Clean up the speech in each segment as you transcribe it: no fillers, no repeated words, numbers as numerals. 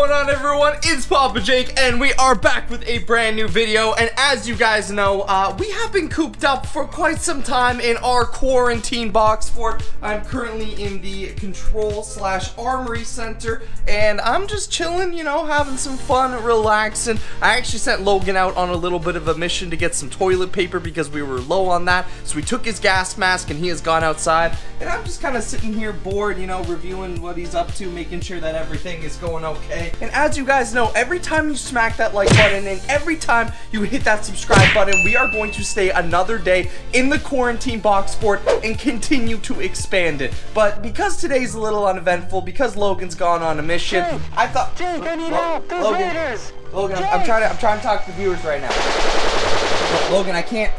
going on, everyone? It's Papa Jake, and we are back with a brand new video. And as you guys know, we have been cooped up for quite some time in our quarantine box fort. I'm currently in the control/armory center, and I'm just chilling, you know, having some fun, relaxing. I actually sent Logan out on a little bit of a mission to get some toilet paper because we were low on that. So we took his gas mask, and he has gone outside. And I'm just kind of sitting here bored, you know, reviewing what he's up to, making sure that everything is going okay. And as you guys know, every time you smack that like button and every time you hit that subscribe button, we are going to stay another day in the quarantine box fort and continue to expand it. But because today's a little uneventful, because Logan's gone on a mission, Jake, I thought I need help. There's Raiders. Logan, I'm trying to talk to the viewers right now. Logan, I can't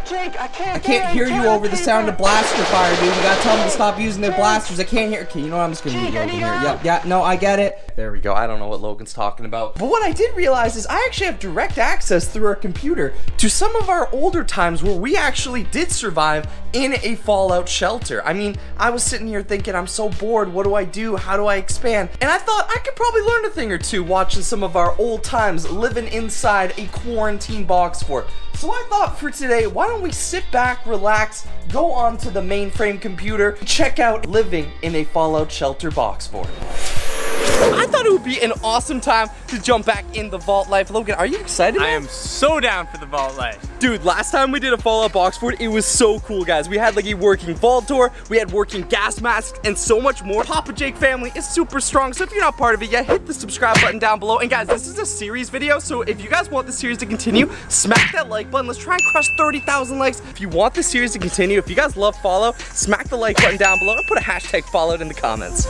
hear you over the sound of blaster fire, dude. You gotta tell them to stop using their blasters. I can't hear. Okay, you know what? I'm just gonna leave Logan here. Yep, yeah, no, I get it. There we go. I don't know what Logan's talking about. But what I did realize is I actually have direct access through our computer to some of our older times where we actually did survive in a Fallout shelter. I mean, I was sitting here thinking, I'm so bored. What do I do? How do I expand? And I thought I could probably learn a thing or two watching some of our old times living inside a quarantine box fort. So I thought for today, why don't we sit back, relax, go on to the mainframe computer, check out living in a Fallout shelter box fort. I thought it would be an awesome time to jump back in the Vault life. Logan, are you excited, man? I am so down for the Vault life. Dude, last time we did a Fallout box fort, it was so cool, guys. We had like a working vault door, we had working gas masks, and so much more. Papa Jake family is super strong, so if you're not part of it yet, hit the subscribe button down below. And guys, this is a series video, so if you guys want the series to continue, smack that like button. Let's try and crush 30,000 likes. If you want the series to continue, if you guys love Fallout, smack the like button down below and put a hashtag Fallout in the comments.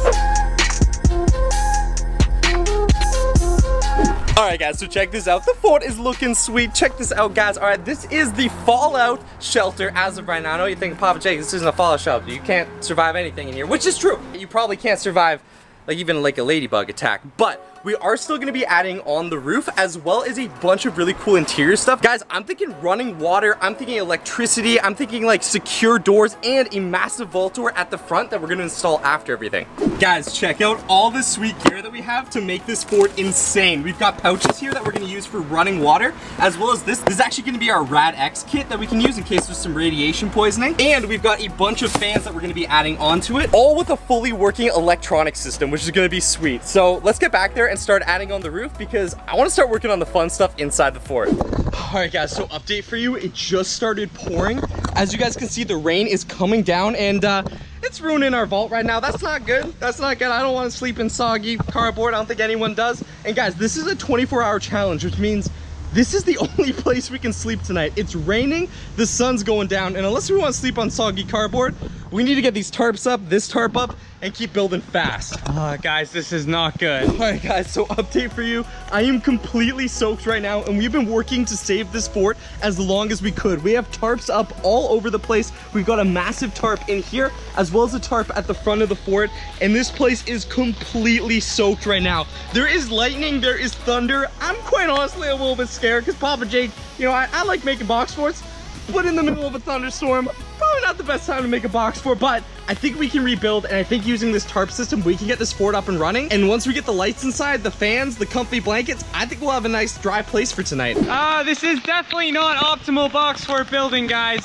Alright guys, so check this out. The fort is looking sweet. Check this out, guys. Alright, this is the Fallout shelter as of right now. I know you think, Papa Jake, this isn't a Fallout shelter. You can't survive anything in here, which is true. You probably can't survive like even like a ladybug attack, but we are still gonna be adding on the roof as well as a bunch of really cool interior stuff. Guys, I'm thinking running water, I'm thinking electricity, I'm thinking like secure doors and a massive vault door at the front that we're gonna install after everything. Guys, check out all the sweet gear that we have to make this fort insane. We've got pouches here that we're gonna use for running water, as well as this. This is actually gonna be our Rad-X kit that we can use in case there's some radiation poisoning. And we've got a bunch of fans that we're gonna be adding onto it, all with a fully working electronic system, which is gonna be sweet. So let's get back there and start adding on the roof because I want to start working on the fun stuff inside the fort. Alright guys, so update for you, it just started pouring. As you guys can see, the rain is coming down and it's ruining our vault right now. That's not good. That's not good. I don't want to sleep in soggy cardboard. I don't think anyone does. And guys, this is a 24-hour challenge, which means this is the only place we can sleep tonight. It's raining, the sun's going down, and unless we want to sleep on soggy cardboard, we need to get these tarps up, this tarp up, and keep building fast. Guys, this is not good. All right, guys, so update for you. I am completely soaked right now, and we've been working to save this fort as long as we could. We have tarps up all over the place. We've got a massive tarp in here, as well as a tarp at the front of the fort, and this place is completely soaked right now. There is lightning, there is thunder. I'm quite honestly a little bit scared, because Papa Jake, you know, I like making box forts, but in the middle of a thunderstorm, probably not the best time to make a box fort, but I think we can rebuild, and I think using this tarp system, we can get this fort up and running. And once we get the lights inside, the fans, the comfy blankets, I think we'll have a nice dry place for tonight. This is definitely not optimal box fort building, guys.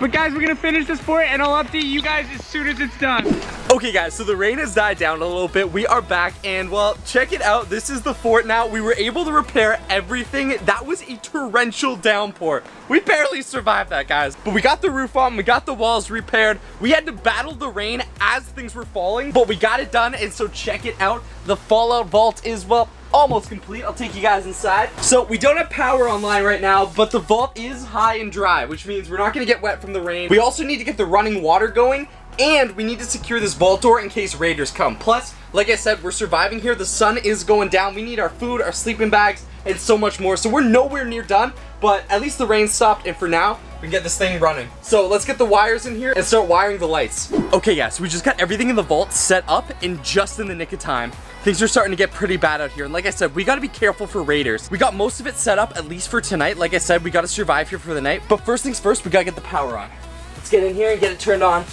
But guys, we're gonna finish this fort, and I'll update you guys as soon as it's done. Okay guys, so the rain has died down a little bit. We are back and well, check it out. This is the fort now. We were able to repair everything. That was a torrential downpour. We barely survived that, guys. But we got the roof on, we got the walls repaired. We had to battle the rain as things were falling, but we got it done. And so check it out. The Fallout vault is, well, almost complete. I'll take you guys inside. So we don't have power online right now, but the vault is high and dry, which means we're not gonna get wet from the rain. We also need to get the running water going, and we need to secure this vault door in case raiders come. Plus, like I said, we're surviving here. The sun is going down. We need our food, our sleeping bags, and so much more. So we're nowhere near done, but at least the rain stopped, and for now, we can get this thing running. So let's get the wires in here and start wiring the lights. Okay, yeah, so we just got everything in the vault set up and just in the nick of time. Things are starting to get pretty bad out here. And like I said, we gotta be careful for raiders. We got most of it set up, at least for tonight. Like I said, we gotta survive here for the night. But first things first, we gotta get the power on. Let's get in here and get it turned on.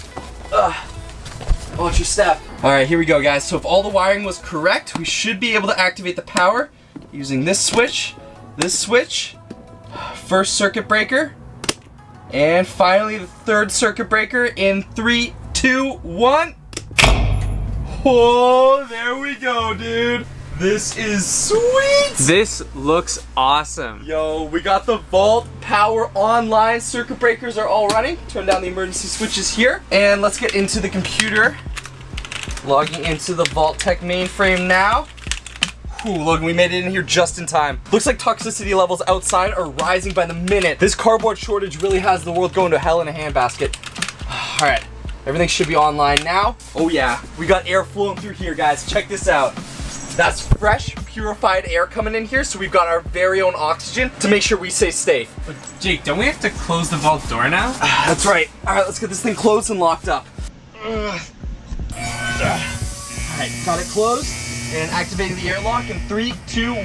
Ugh. Watch your step. All right, here we go, guys. So if all the wiring was correct, we should be able to activate the power using this switch, first circuit breaker, and finally the third circuit breaker in 3, 2, 1. Oh, there we go, dude. This is sweet. This looks awesome. Yo, we got the Vault power online. Circuit breakers are all running. Turn down the emergency switches here. And let's get into the computer. Logging into the Vault-Tec mainframe now. Ooh, Logan, we made it in here just in time. Looks like toxicity levels outside are rising by the minute. This cardboard shortage really has the world going to hell in a handbasket. All right, everything should be online now. Oh yeah, we got air flowing through here, guys. Check this out. That's fresh, purified air coming in here, so we've got our very own oxygen to make sure we stay safe. But Jake, don't we have to close the vault door now? That's right. All right, let's get this thing closed and locked up. All right, got it closed and activating the airlock in 3, 2, 1.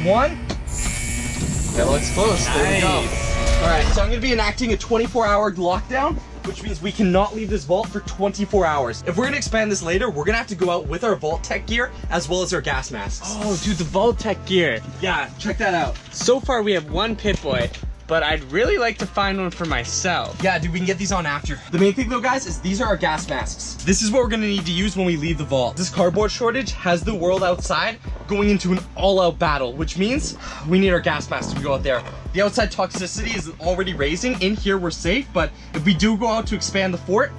That looks closed. Nice. There we go. All right, so I'm going to be enacting a 24-hour lockdown, which means we cannot leave this vault for 24 hours. If we're gonna expand this later, we're gonna have to go out with our Vault-Tec gear as well as our gas masks. Oh, dude, the Vault-Tec gear. Yeah, check that out. So far, we have one Pip-Boy, but I'd really like to find one for myself. Yeah, dude, we can get these on after. The main thing though, guys, is these are our gas masks. This is what we're gonna need to use when we leave the vault. This cardboard shortage has the world outside going into an all-out battle, which means we need our gas masks to go out there. The outside toxicity is already raising. In here, we're safe, but if we do go out to expand the fort,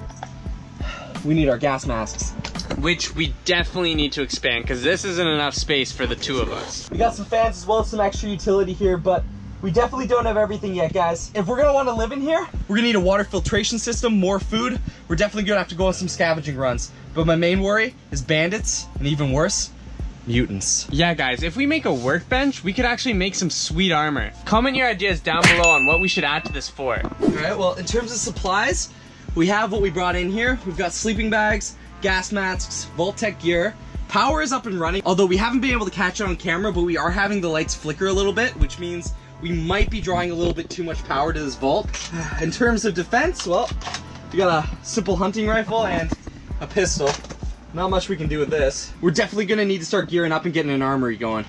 we need our gas masks. Which we definitely need to expand, because this isn't enough space for the two of us. We got some fans as well as some extra utility here, but we definitely don't have everything yet, guys. If we're gonna wanna live in here, we're gonna need a water filtration system, more food. We're definitely gonna have to go on some scavenging runs. But my main worry is bandits, and even worse, mutants. Yeah, guys, if we make a workbench, we could actually make some sweet armor. Comment your ideas down below on what we should add to this fort. All right, well, in terms of supplies, we have what we brought in here. We've got sleeping bags, gas masks, Vault-Tec gear. Power is up and running, although we haven't been able to catch it on camera, but we are having the lights flicker a little bit, which means we might be drawing a little bit too much power to this vault. In terms of defense, well, we got a simple hunting rifle and a pistol. Not much we can do with this. We're definitely gonna need to start gearing up and getting an armory going.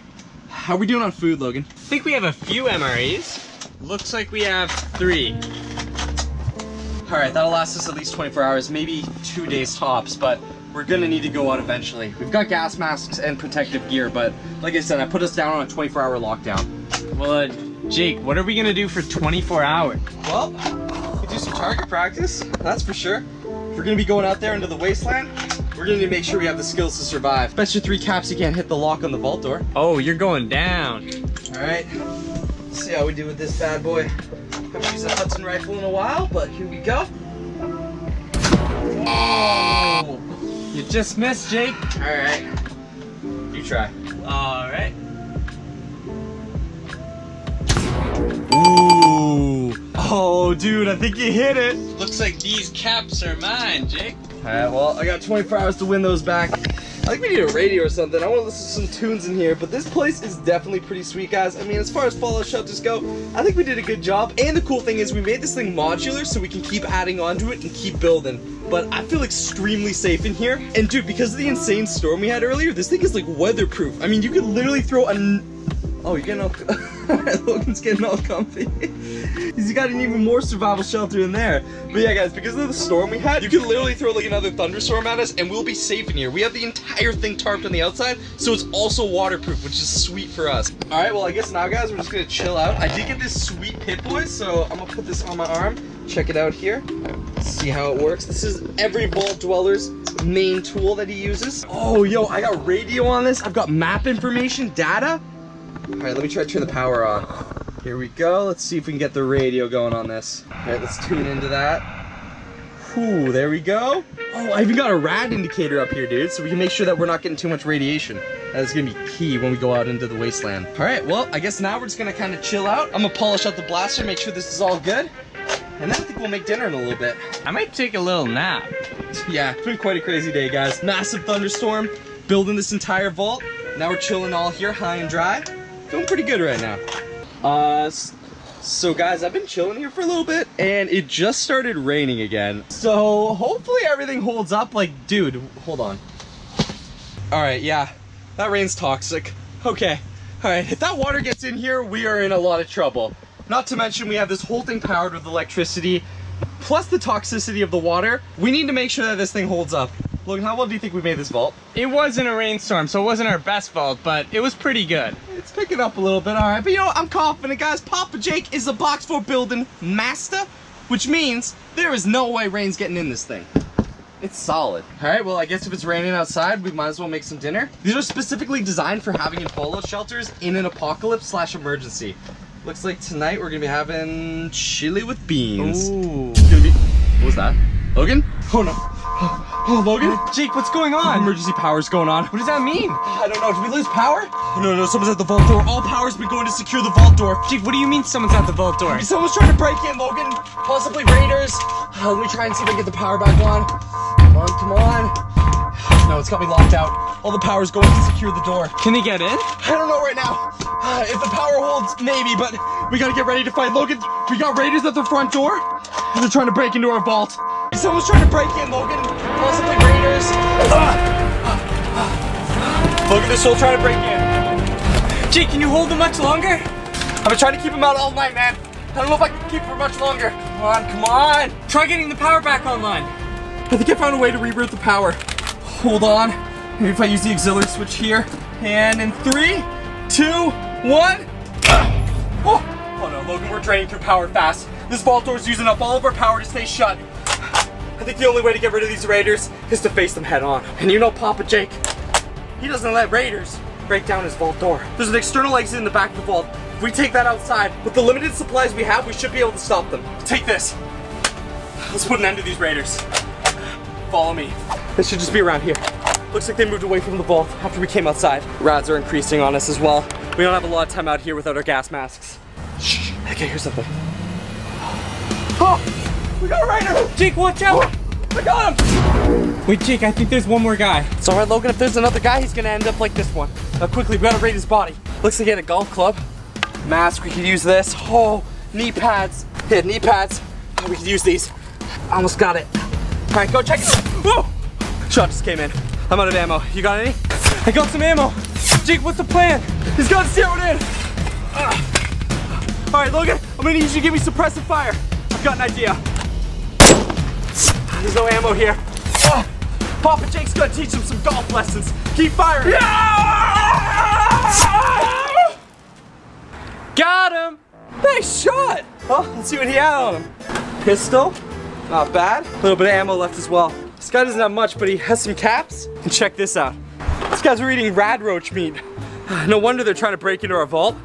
How are we doing on food, Logan? I think we have a few MREs. Looks like we have 3. All right, that'll last us at least 24 hours, maybe 2 days tops, but we're gonna need to go out eventually. We've got gas masks and protective gear, but like I said, I put us down on a 24-hour lockdown. Well, Jake, what are we gonna do for 24 hours? Well, we do some target practice, that's for sure. If we're gonna be going out there into the wasteland, we're gonna need to make sure we have the skills to survive. Bet you 3 caps you can't hit the lock on the vault door. Oh, you're going down. All right, let's see how we do with this bad boy. Haven't used a Hudson rifle in a while, but here we go. Oh! You just missed, Jake. All right, you try. All right. Ooh. Oh, dude, I think you hit it. Looks like these caps are mine, Jake. All right, well, I got 24 hours to win those back. I think we need a radio or something. I want to listen to some tunes in here, but this place is definitely pretty sweet, guys. I mean, as far as Fallout shelters go, I think we did a good job. And the cool thing is we made this thing modular so we can keep adding onto it and keep building. But I feel extremely safe in here. And dude, because of the insane storm we had earlier, this thing is like weatherproof. I mean, you could literally throw a... Oh, you're getting all... Logan's getting all comfy. He's got an even more survival shelter in there. But yeah, guys, because of the storm we had, you can literally throw like another thunderstorm at us and we'll be safe in here. We have the entire thing tarped on the outside, so it's also waterproof, which is sweet for us. All right, well, I guess now, guys, we're just gonna chill out. I did get this sweet Pip-Boy, so I'm gonna put this on my arm. Check it out here. See how it works. This is every vault dweller's main tool that he uses. Oh, yo, I got radio on this. I've got map information, data. All right, let me try to turn the power on. Here we go. Let's see if we can get the radio going on this. All right, let's tune into that. Ooh, there we go. Oh, I even got a rad indicator up here, dude, so we can make sure that we're not getting too much radiation. That is gonna be key when we go out into the wasteland. All right, well, I guess now we're just gonna kind of chill out. I'm gonna polish out the blaster, make sure this is all good, and then I think we'll make dinner in a little bit. I might take a little nap. Yeah, it's been quite a crazy day, guys. Massive thunderstorm, building this entire vault. Now we're chilling all here, high and dry. Doing pretty good right now. So guys, I've been chilling here for a little bit and it just started raining again. So hopefully everything holds up. Like, dude, hold on. All right, yeah, that rain's toxic. Okay, all right, if that water gets in here, we are in a lot of trouble. Not to mention we have this whole thing powered with electricity, plus the toxicity of the water. We need to make sure that this thing holds up. Logan, how well do you think we made this vault? It wasn't a rainstorm, so it wasn't our best vault, but it was pretty good. It's picking up a little bit, all right. But you know what? I'm confident, guys. Papa Jake is the box for building master, which means there is no way rain's getting in this thing. It's solid. All right, well, I guess if it's raining outside, we might as well make some dinner. These are specifically designed for having in fallout shelters in an apocalypse / emergency. Looks like tonight we're gonna be having chili with beans. Ooh. What was that? Logan? Oh no. Oh, Logan? Jake, what's going on? Emergency power's going on. What does that mean? I don't know. Did we lose power? No, someone's at the vault door. All power's been going to secure the vault door. Jake, what do you mean someone's at the vault door? Someone's trying to break in, Logan. Possibly Raiders. Let me try and see if I can get the power back on. Come on. No, it's got me locked out. All the power's going to secure the door. Can they get in? I don't know right now. If the power holds, maybe, but we gotta get ready to fight. Logan, we got Raiders at the front door. They're trying to break into our vault. Someone's trying to break in, Logan. Possibly Raiders. Logan, they're still trying to break in. Jake, can you hold them much longer? I've been trying to keep them out all night, man. I don't know if I can keep them for much longer. Come on. Try getting the power back online. I think I found a way to reroute the power. Hold on. Maybe if I use the auxiliary switch here. And in 3, 2, 1. Oh no, Logan, we're draining through power fast. This vault door's using up all of our power to stay shut. I think the only way to get rid of these raiders is to face them head on. And you know Papa Jake, he doesn't let raiders break down his vault door. There's an external exit in the back of the vault. If we take that outside, with the limited supplies we have, we should be able to stop them. Take this. Let's put an end to these raiders. Follow me. They should just be around here. Looks like they moved away from the vault after we came outside. Rads are increasing on us as well. We don't have a lot of time out here without our gas masks. Shh, I can hear something. Oh, we got a raider! Jake, watch out! Oh, I got him! Wait, Jake, I think there's one more guy. It's alright, Logan, if there's another guy, he's gonna end up like this one. Now quickly, we gotta raid his body. Looks like he had a golf club. Mask, we could use this. Oh, knee pads. Yeah, knee pads. Oh, we could use these. I almost got it. Alright, go check it. Whoa! Shot just came in. I'm out of ammo. You got any? I got some ammo. Jake, what's the plan? He's got zeroed in. Alright, Logan, I'm gonna need you to give me suppressive fire. I've got an idea. There's no ammo here. Papa Jake's gonna teach him some golf lessons. Keep firing. Yeah! Got him. Nice shot. Well, let's see what he had on him. Pistol. Not bad. A little bit of ammo left as well. This guy doesn't have much, but he has some caps. And check this out. These guys were eating rad roach meat. No wonder they're trying to break into our vault.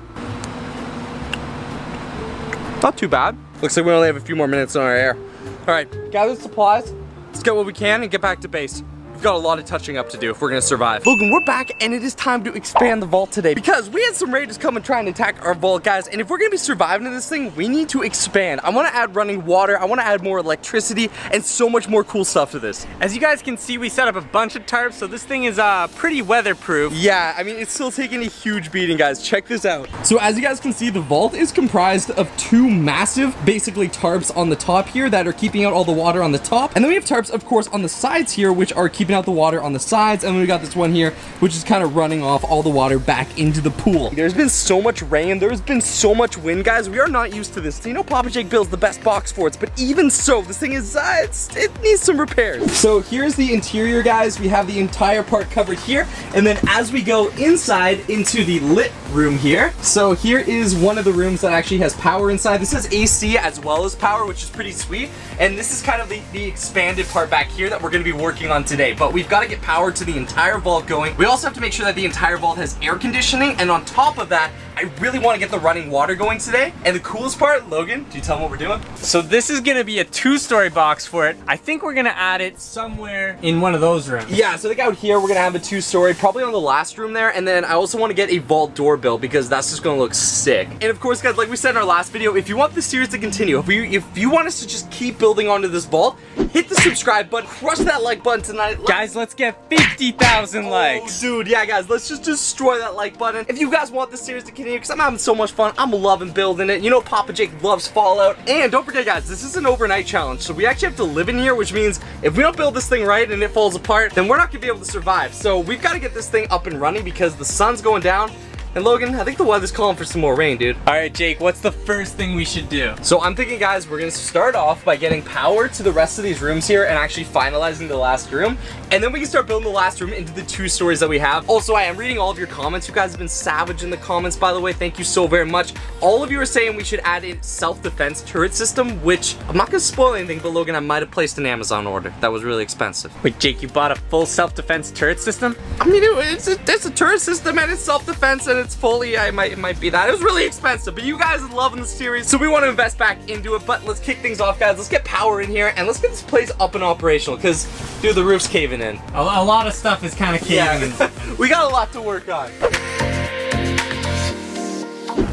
Not too bad. Looks like we only have a few more minutes on our air. All right, gather supplies. Let's get what we can and get back to base. We've got a lot of touching up to do if we're gonna survive. Logan, we're back and it is time to expand the vault today because we had some raiders come and try and attack our vault, guys, and if we're gonna be surviving in this thing, we need to expand. I wanna add running water, I wanna add more electricity, and so much more cool stuff to this. As you guys can see, we set up a bunch of tarps, so this thing is pretty weatherproof. Yeah, I mean, it's still taking a huge beating, guys. Check this out. So as you guys can see, the vault is comprised of two massive, basically tarps on the top here that are keeping out all the water on the top, and then we have tarps, of course, on the sides here, which are keeping out the water on the sides, and we got this one here which is kind of running off all the water back into the pool. There's been so much rain, there's been so much wind, guys. We are not used to this. You know Papa Jake builds the best box forts, but even so, this thing is it needs some repairs. So here's the interior, guys. We have the entire part covered here, and then as we go inside into the lit room here, so here is one of the rooms that actually has power inside. This has AC as well as power, which is pretty sweet, and this is kind of the expanded part back here that we're going to be working on today. But we've got to get power to the entire vault going. We also have to make sure that the entire vault has air conditioning, and on top of that, I really want to get the running water going today. And the coolest part, Logan, do you tell them what we're doing? So this is gonna be a two-story box fort. I think we're gonna add it somewhere in one of those rooms. Yeah, so like out here, we're gonna have a two-story, probably on the last room there, and then I also want to get a vault door built because that's just gonna look sick. And of course, guys, like we said in our last video, if you want this series to continue, if you want us to just keep building onto this vault, hit the subscribe button, crush that like button tonight. Guys, let's get 50,000 likes. Oh, dude, yeah, guys, let's just destroy that like button. If you guys want this series to continue, video because I'm having so much fun. I'm loving building it. You know, Papa Jake loves Fallout. And don't forget, guys, this is an overnight challenge. So we actually have to live in here, which means if we don't build this thing right and it falls apart, then we're not going to be able to survive. So we've got to get this thing up and running because the sun's going down. And Logan, I think the weather's calling for some more rain, dude. All right, Jake, what's the first thing we should do? So I'm thinking, guys, we're gonna start off by getting power to the rest of these rooms here and actually finalizing the last room. And then we can start building the last room into the 2 stories that we have. Also, I am reading all of your comments. You guys have been savage in the comments, by the way. Thank you so very much. All of you are saying we should add a self-defense turret system, which I'm not gonna spoil anything, but Logan, I might have placed an Amazon order. That was really expensive. Wait, Jake, you bought a full self-defense turret system? I mean, it's a turret system and it's self-defense and it's fully, it might be that. It was really expensive, but you guys are loving the series, so we want to invest back into it. But let's kick things off, guys. Let's get power in here, and let's get this place up and operational, because, dude, the roof's caving in. A lot of stuff is kind of caving in. We got a lot to work on.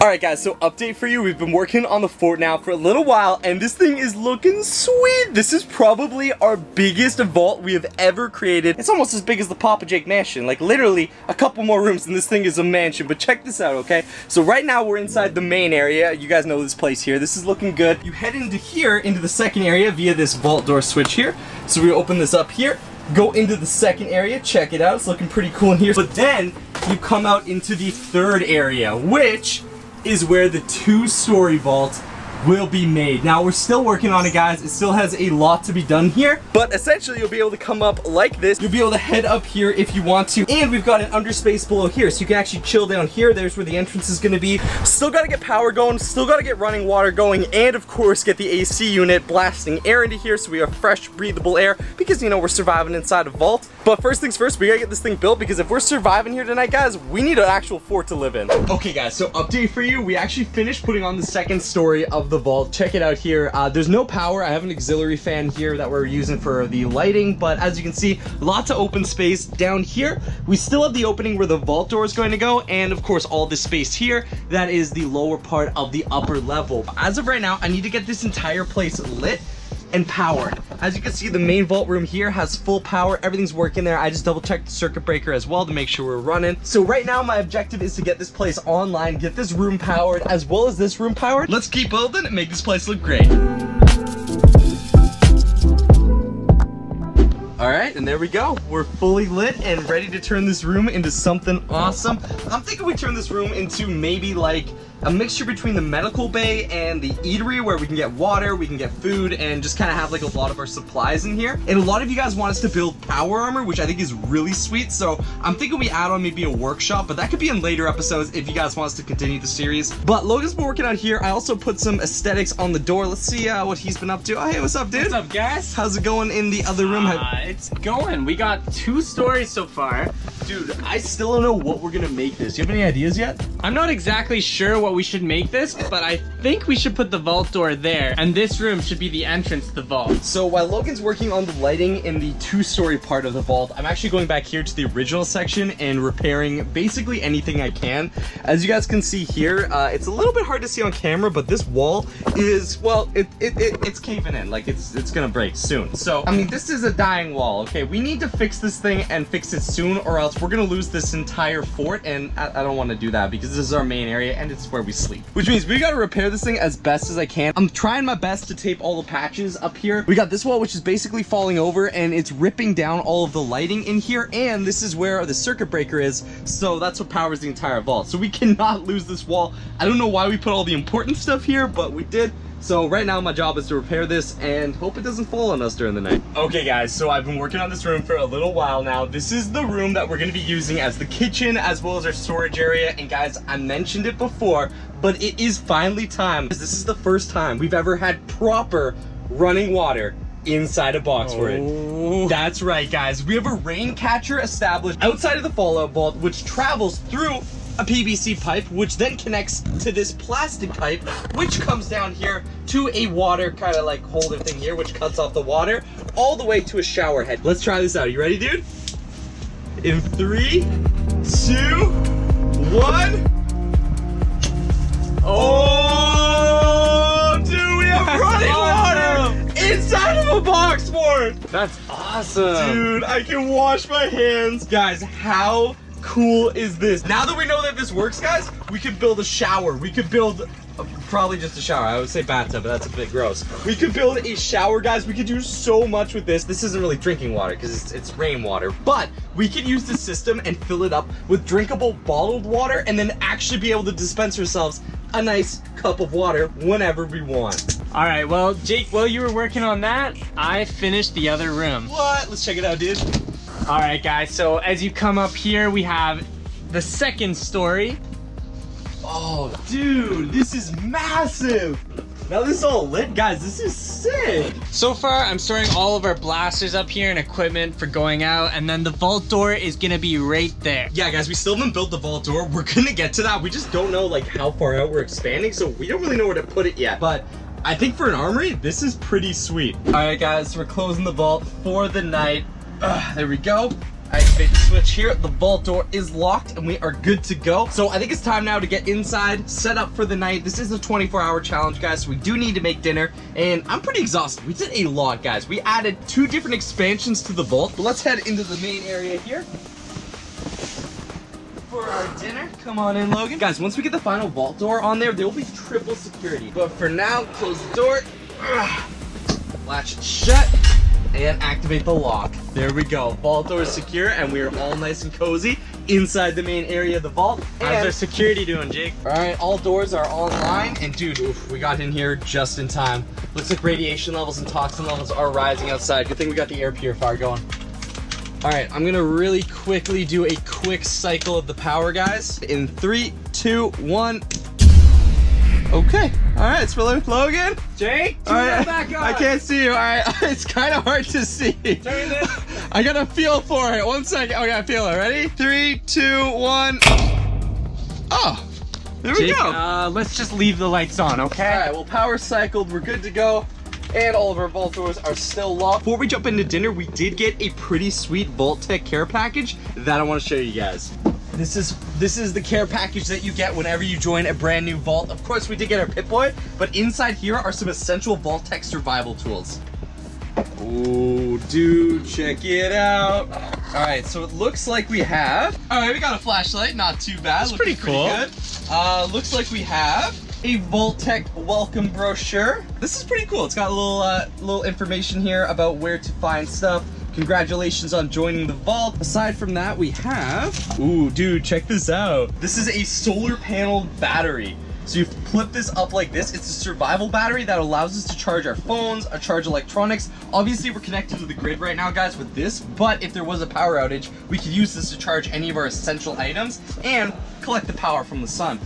Alright guys, so update for you, we've been working on the fort now for a little while and this thing is looking sweet. This is probably our biggest vault we have ever created. It's almost as big as the Papa Jake mansion, like literally a couple more rooms and this thing is a mansion, but check this out, okay? So right now we're inside the main area, you guys know this place here, this is looking good. You head into here, into the second area via this vault door switch here, so we open this up here. Go into the second area, check it out, it's looking pretty cool in here. But then, you come out into the third area, which is where the 2-story vault will be made. Now, we're still working on it, guys. It still has a lot to be done here, but essentially, you'll be able to come up like this. You'll be able to head up here if you want to, and we've got an underspace below here, so you can actually chill down here. There's where the entrance is gonna be. Still gotta get power going, still gotta get running water going, and of course, get the AC unit blasting air into here so we have fresh, breathable air, because, you know, we're surviving inside a vault. But first things first, we gotta get this thing built, because if we're surviving here tonight, guys, we need an actual fort to live in. Okay, guys, so update for you. We actually finished putting on the 2nd story of the vault. Check it out here. There's no power. I have an auxiliary fan here that we're using for the lighting, but as you can see, lots of open space down here. We still have the opening where the vault door is going to go, and of course all this space here that is the lower part of the upper level. As of right now, I need to get this entire place lit and power. As you can see, the main vault room here has full power. Everything's working there. I just double checked the circuit breaker as well to make sure we're running. So right now my objective is to get this place online, get this room powered as well as this room powered. Let's keep building and make this place look great. All right, and there we go. We're fully lit and ready to turn this room into something awesome. I'm thinking we turn this room into maybe like a mixture between the medical bay and the eatery where we can get water, we can get food, and just kind of have like a lot of our supplies in here. And a lot of you guys want us to build power armor, which I think is really sweet. So I'm thinking we add on maybe a workshop, but that could be in later episodes if you guys want us to continue the series. But Logan's been working out here. I also put some aesthetics on the door. Let's see what he's been up to. Oh, hey, what's up, dude? What's up, guys? How's it going in the other room? It's going. We got 2 stories so far. Dude, I still don't know what we're gonna make this. Do you have any ideas yet? I'm not exactly sure what we should make this, but I think we should put the vault door there, and this room should be the entrance to the vault. So while Logan's working on the lighting in the 2-story part of the vault, I'm actually going back here to the original section and repairing basically anything I can. As you guys can see here, it's a little bit hard to see on camera, but this wall is, well, it's caving in. Like, it's gonna break soon. So, I mean, this is a dying wall, okay? We need to fix this thing and fix it soon, or else we're gonna lose this entire fort, and I don't wanna do that because this is our main area and it's where we sleep. Which means we gotta repair this thing as best as I can. I'm trying my best to tape all the patches up here. We got this wall which is basically falling over and it's ripping down all of the lighting in here, and this is where the circuit breaker is, so that's what powers the entire vault. So we cannot lose this wall. I don't know why we put all the important stuff here, but we did. So right now my job is to repair this and hope it doesn't fall on us during the night. Okay guys, so I've been working on this room for a little while now. This is the room that we're gonna be using as the kitchen as well as our storage area. And guys, I mentioned it before, but it is finally time. This is the first time we've ever had proper running water inside a box for it. That's right guys, we have a rain catcher established outside of the Fallout vault, which travels through a PVC pipe, which then connects to this plastic pipe, which comes down here to a water kind of like holder thing here, which cuts off the water all the way to a shower head. Let's try this out. You ready, dude? In 3, 2, 1. Oh, dude, we have running water inside of a box fort. That's awesome. Dude, I can wash my hands. Guys, how cool is this? Now that we know that this works, guys, we could build a shower. We could build probably just a shower. I would say bathtub, but that's a bit gross. We could build a shower, guys. We could do so much with this. This isn't really drinking water because it's rainwater, but we could use this system and fill it up with drinkable bottled water and then actually be able to dispense ourselves a nice cup of water whenever we want. All right, well, Jake, while you were working on that, I finished the other room. What? Let's check it out, dude. All right, guys, so as you come up here, we have the second story. Oh, dude, this is massive. Now this is all lit, guys, this is sick. So far, I'm storing all of our blasters up here and equipment for going out, and then the vault door is gonna be right there. Yeah, guys, we still haven't built the vault door. We're gonna get to that. We just don't know like how far out we're expanding, so we don't really know where to put it yet. But I think for an armory, this is pretty sweet. All right, guys, we're closing the vault for the night. There we go. I activate the switch here. The vault door is locked and we are good to go. So I think it's time now to get inside, set up for the night. This is a 24-hour challenge, guys, so we do need to make dinner. And I'm pretty exhausted. We did a lot, guys. We added 2 different expansions to the vault. But let's head into the main area here for our dinner. Come on in, Logan. Guys, once we get the final vault door on there will be triple security. But for now, close the door, latch it shut, and activate the lock. There we go. Vault door is secure and we are all nice and cozy inside the main area of the vault. How's our security doing, Jake? All right, all doors are online and dude, oof, we got in here just in time. Looks like radiation levels and toxin levels are rising outside. Good thing we got the air purifier going. All right, I'm gonna really quickly do a quick cycle of the power, guys. In 3, 2, 1. Okay. All right, it's for Logan. Jake, turn that back on. I can't see you. All right, it's kind of hard to see. Turn it. I got to feel for it. 1 second. Okay, I feel it. Ready? 3, 2, 1. Oh, there we go. Let's just leave the lights on, okay? All right, well, power cycled. We're good to go. And all of our vault doors are still locked. Before we jump into dinner, we did get a pretty sweet Vault-Tec care package that I want to show you guys. This is the care package that you get whenever you join a brand new vault. Of course, we did get our Pip-Boy, but inside here are some essential Vault-Tec survival tools. Oh, dude, check it out. All right, so it looks like we have... All right, we got a flashlight, not too bad. It's pretty cool. Looks like we have a Vault-Tec welcome brochure. This is pretty cool. It's got a little information here about where to find stuff. Congratulations on joining the vault. Aside from that, we have, ooh, dude, check this out. This is a solar panel battery. So you flip this up like this. It's a survival battery that allows us to charge our phones, charge electronics. Obviously, we're connected to the grid right now, guys, with this, but if there was a power outage, we could use this to charge any of our essential items and collect the power from the sun.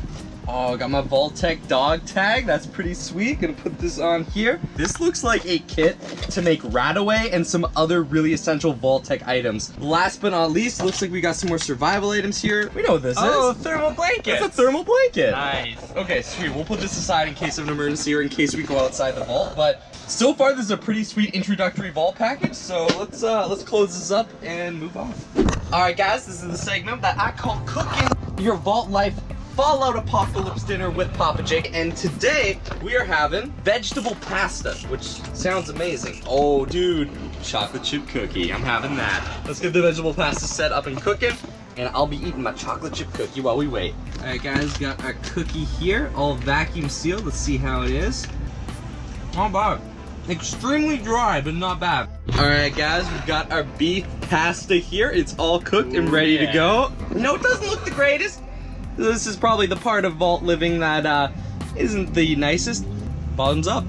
Oh, I got my Vault-Tec dog tag. That's pretty sweet. Gonna put this on here. This looks like a kit to make Radaway and some other really essential Vault-Tec items. Last but not least, looks like we got some more survival items here. We know what this is. Oh, thermal blanket. It's a thermal blanket. Nice. Okay, sweet. We'll put this aside in case of an emergency or in case we go outside the vault. But so far, this is a pretty sweet introductory vault package. So let's close this up and move on. All right, guys, this is the segment that I call Cooking Your Vault Life Fallout Apocalypse Dinner with Papa Jake, and today we are having vegetable pasta, which sounds amazing. Oh, dude, chocolate chip cookie. I'm having that. Let's get the vegetable pasta set up and cooking, and I'll be eating my chocolate chip cookie while we wait. All right, guys, got our cookie here, all vacuum sealed. Let's see how it is. Not bad. Extremely dry, but not bad. All right, guys, we've got our beef pasta here. It's all cooked and ready to go. No, it doesn't look the greatest. This is probably the part of vault living that isn't the nicest. Bottoms up.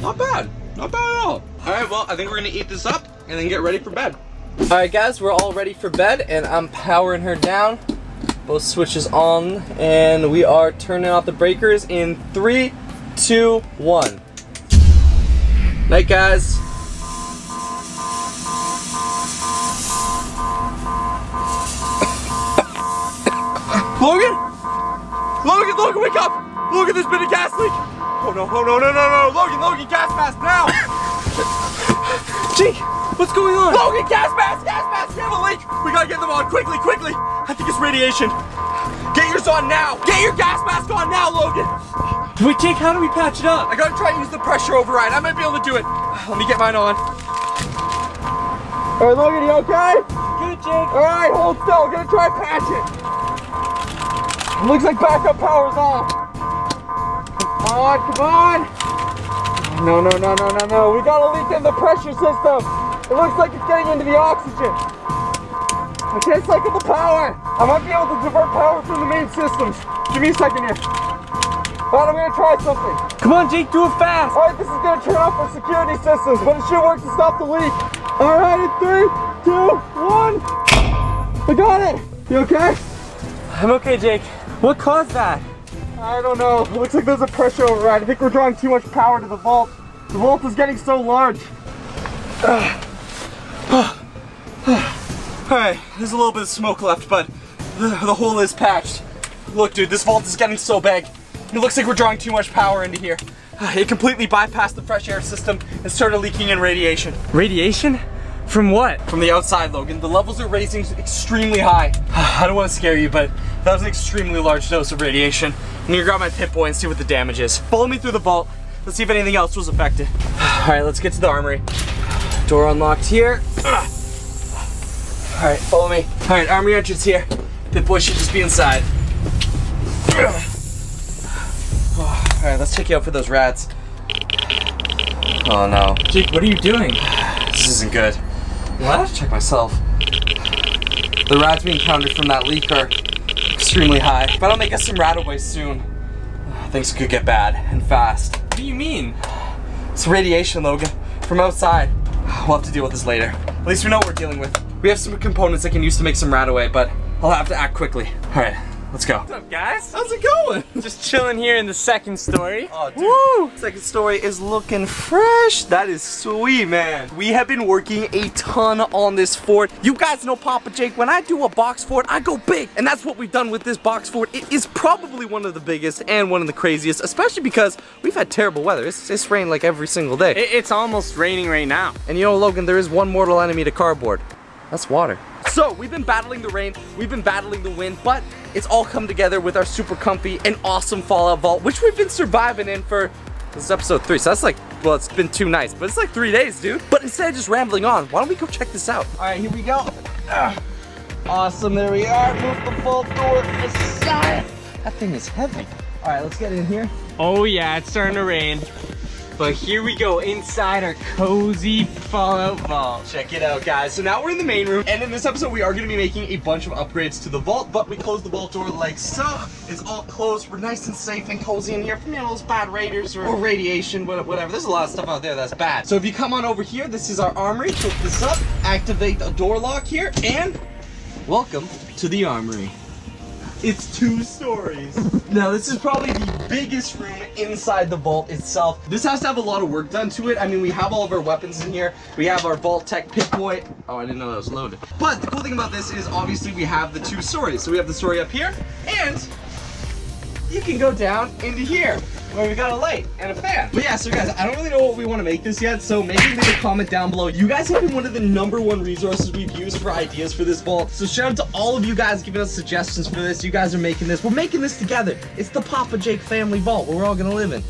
Not bad. Not bad at all. All right, well, I think we're gonna eat this up and then get ready for bed. All right, guys, we're all ready for bed and I'm powering her down. Both switches on and we are turning off the breakers in 3, 2, 1. Night, guys. Logan! Logan, Logan, wake up! Logan, there's been a gas leak! Oh no, oh no, no, no, no! Logan, Logan, gas mask now! Jake, what's going on? Logan, gas mask, we have a leak! We gotta get them on, quickly, quickly! I think it's radiation. Get yours on now! Get your gas mask on now, Logan! Wait, Jake, how do we patch it up? I gotta try and use the pressure override. I might be able to do it. Let me get mine on. Alright, Logan, you okay? Good. it, Jake. All right, hold still. I'm gonna try and patch it. It looks like backup power's off. Come on, come on. No, no, no, no, no, no. We got a leak in the pressure system. It looks like it's getting into the oxygen. I can't cycle the power. I might be able to divert power from the main systems. Give me a second here. Alright, I'm gonna try something. Come on, Jake, do it fast. Alright, this is gonna turn off our security systems, but it should work to stop the leak. Alright, in 3, 2, 1. I got it. You okay? I'm okay, Jake. What caused that? I don't know. It looks like there's a pressure override. I think we're drawing too much power to the vault. The vault is getting so large. Alright, there's a little bit of smoke left, but the hole is patched. Look, dude, this vault is getting so big. It looks like we're drawing too much power into here. It completely bypassed the fresh air system and started leaking in radiation. Radiation? From what? From the outside, Logan. The levels are raising extremely high. I don't want to scare you, but that was an extremely large dose of radiation. I'm gonna grab my Pip-Boy and see what the damage is. Follow me through the vault. Let's see if anything else was affected. All right, let's get to the armory. Door unlocked here. All right, follow me. All right, armory entrance here. Pip-Boy should just be inside. All right, let's check you out for those rats. Oh no. Jake, what are you doing? This isn't good. What? I have to check myself. The rats we encountered from that leak are extremely high. If I don't make us some Radaway soon, things could get bad and fast. What do you mean? It's radiation, Logan, from outside. We'll have to deal with this later. At least we know what we're dealing with. We have some components I can use to make some Radaway, but I'll have to act quickly. All right. Let's go. What's up, guys? How's it going? Just chilling here in the second story. Oh, dude. Woo! Second story is looking fresh. That is sweet, man. We have been working a ton on this fort. You guys know Papa Jake. When I do a box fort, I go big. And that's what we've done with this box fort. It is probably one of the biggest and one of the craziest, especially because we've had terrible weather. It's rained like every single day. It's almost raining right now. And you know, Logan, there is one mortal enemy to cardboard. That's water. So we've been battling the rain, we've been battling the wind, but it's all come together with our super comfy and awesome Fallout vault, which we've been surviving in for, this is episode 3, so that's like, well, it's been 2 nights, but it's like 3 days, dude. But instead of just rambling on, why don't we go check this out? All right, here we go. Awesome, there we are. Move the vault door aside. That thing is heavy. All right, let's get in here. Oh yeah, it's starting to rain. But here we go inside our cozy Fallout vault. Check it out, guys. So now we're in the main room, and in this episode we are gonna be making a bunch of upgrades to the vault, but we close the vault door like so. It's all closed. We're nice and safe and cozy in here from, you know, those bad raiders or radiation, whatever. There's a lot of stuff out there that's bad. So if you come on over here, this is our armory. Flip this up, activate the door lock here, and welcome to the armory. It's 2 stories. Now this is probably the biggest room inside the vault itself. This has to have a lot of work done to it. I mean, we have all of our weapons in here. We have our Vault-Tec Pip-Boy. Oh, I didn't know that was loaded. But the cool thing about this is obviously we have the 2 stories. So we have the story up here, and you can go down into here, where we got a light and a fan. But yeah, so guys, I don't really know what we want to make this yet, so maybe leave a comment down below. You guys have been one of the #1 resources we've used for ideas for this vault, so shout out to all of you guys giving us suggestions for this. You guys are making this. We're making this together. It's the Papa Jake family vault where we're all gonna live in.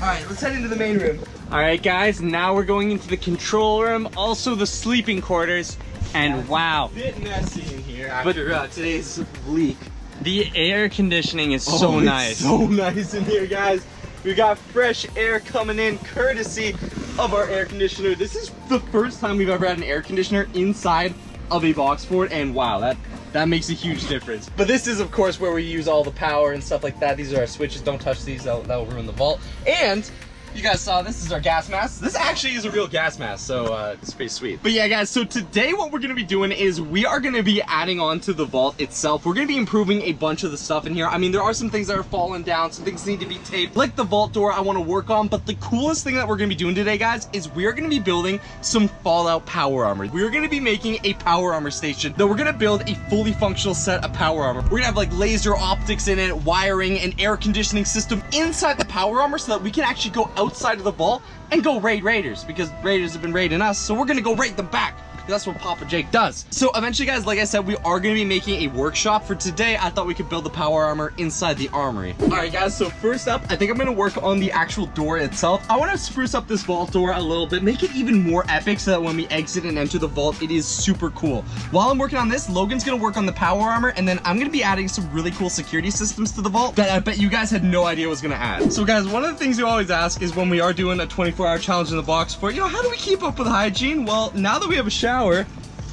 All right, let's head into the main room. All right, guys, now we're going into the control room, also the sleeping quarters, and wow. It's a bit messy in here after today's leak. The air conditioning is so nice. So nice in here, guys. We got fresh air coming in courtesy of our air conditioner. This is the first time we've ever had an air conditioner inside of a box fort, and wow, that makes a huge difference. But this is, of course, where we use all the power and stuff like that. These are our switches. Don't touch these, that'll ruin the vault. And you guys saw this is our gas mask. This actually is a real gas mask, so it's pretty sweet. But yeah, guys, so today what we're gonna be doing is we are gonna be adding on to the vault itself. We're gonna be improving a bunch of the stuff in here. I mean, there are some things that are falling down, some things need to be taped, like the vault door I wanna work on, but the coolest thing that we're gonna be doing today, guys, is we're gonna be building some Fallout power armor. We're gonna be making a power armor station, though we're gonna build a fully functional set of power armor. We're gonna have like laser optics in it, wiring, an air conditioning system inside the power armor so that we can actually go outside of the vault and go raid Raiders, because Raiders have been raiding us, so we're gonna go raid them back. That's what Papa Jake does. So eventually, guys, like I said, we are gonna be making a workshop. For today, I thought we could build the power armor inside the armory. All right, guys, so first up, I think I'm gonna work on the actual door itself. I wanna spruce up this vault door a little bit, make it even more epic so that when we exit and enter the vault, it is super cool. While I'm working on this, Logan's gonna work on the power armor, and then I'm gonna be adding some really cool security systems to the vault that I bet you guys had no idea was gonna add. So guys, one of the things you always ask is when we are doing a 24-hour challenge in the box for, you know, how do we keep up with hygiene? Well, now that we have a shower,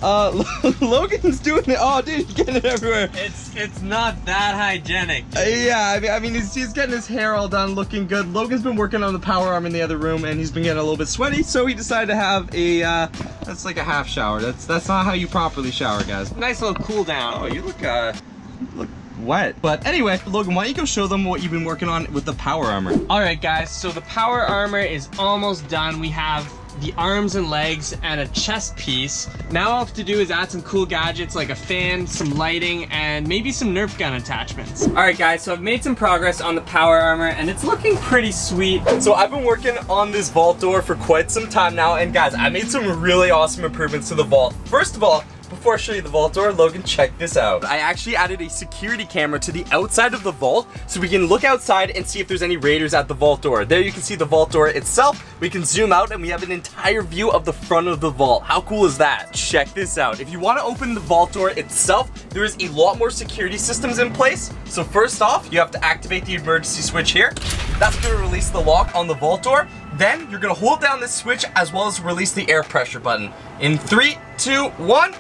Logan's doing it. Oh, dude, he's getting it everywhere. It's not that hygienic. Yeah, I mean, he's getting his hair all done, looking good. Logan's been working on the power arm in the other room, and he's been getting a little bit sweaty, so he decided to have a, that's like a half shower. That's not how you properly shower, guys. Nice little cool down. Oh, you look wet. But anyway, Logan, why don't you go show them what you've been working on with the power armor? All right, guys, so the power armor is almost done. We have the arms and legs and a chest piece. Now all I have to do is add some cool gadgets like a fan, some lighting, and maybe some Nerf gun attachments. All right, guys, so I've made some progress on the power armor and it's looking pretty sweet. So I've been working on this vault door for quite some time now, and guys, I made some really awesome improvements to the vault. First of all, before I show you the vault door, Logan, check this out. I actually added a security camera to the outside of the vault so we can look outside and see if there's any raiders at the vault door. There you can see the vault door itself. We can zoom out and we have an entire view of the front of the vault. How cool is that? Check this out. If you want to open the vault door itself, there is a lot more security systems in place. So first off, you have to activate the emergency switch here. That's going to release the lock on the vault door. Then you're going to hold down this switch as well as release the air pressure button. In 3, 2, 1.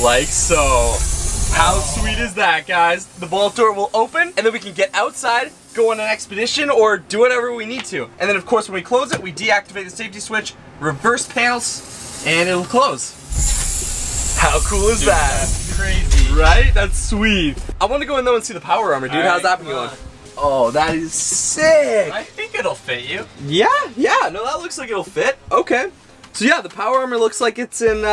Like so. How sweet is that, guys? The vault door will open, and then we can get outside, go on an expedition, or do whatever we need to. And then, of course, when we close it, we deactivate the safety switch, reverse panels, and it'll close. How cool is that? That's crazy. Right? That's sweet. I want to go in though and see the power armor, dude. Right, how's that been going? Oh, that is sick. I think it'll fit you. Yeah? Yeah. No, that looks like it'll fit. Okay. So yeah, the power armor looks like it's in